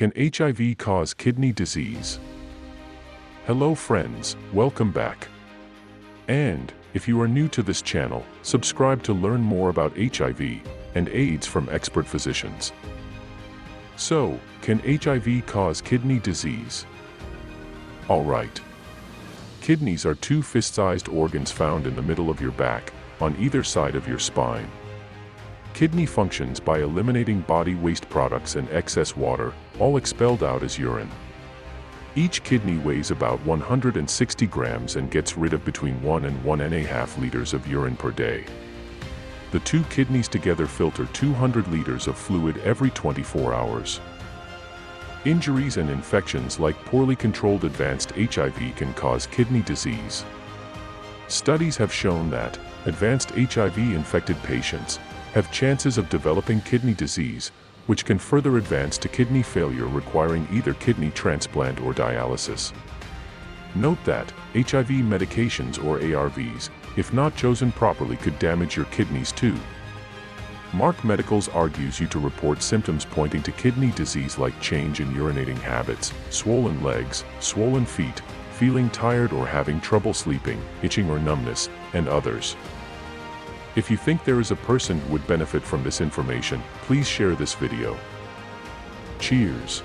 Can HIV cause kidney disease? Hello friends, welcome back. And, if you are new to this channel, subscribe to learn more about HIV and AIDS from expert physicians. So, can HIV cause kidney disease? Alright. Kidneys are two fist-sized organs found in the middle of your back, on either side of your spine. Kidney functions by eliminating body waste products and excess water, all expelled out as urine. Each kidney weighs about 160 grams and gets rid of between 1 and 1.5 liters of urine per day. The two kidneys together filter 200 liters of fluid every 24 hours. Injuries and infections like poorly controlled advanced HIV can cause kidney disease. Studies have shown that advanced HIV-infected patients have chances of developing kidney disease, which can further advance to kidney failure requiring either kidney transplant or dialysis. Note that HIV medications or ARVs, if not chosen properly, could damage your kidneys too. Mark Medicals argues you to report symptoms pointing to kidney disease like change in urinating habits, swollen legs, swollen feet, feeling tired or having trouble sleeping, itching or numbness, and others. If you think there is a person who would benefit from this information, please share this video. Cheers!